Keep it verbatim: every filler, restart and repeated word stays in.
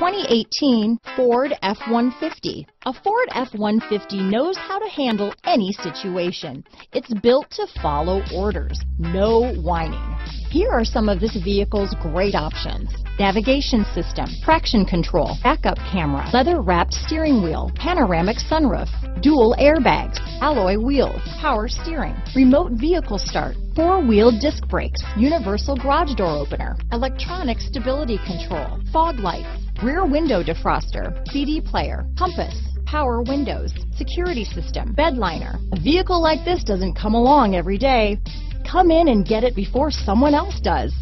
twenty eighteen Ford F one fifty. A Ford F one fifty knows how to handle any situation. It's built to follow orders, no whining. Here are some of this vehicle's great options: navigation system, traction control, backup camera, leather-wrapped steering wheel, panoramic sunroof, dual airbags, alloy wheels, power steering, remote vehicle start, four-wheel disc brakes, universal garage door opener, electronic stability control, fog lights, rear window defroster, C D player, compass, power windows, security system, bed liner. A vehicle like this doesn't come along every day. Come in and get it before someone else does.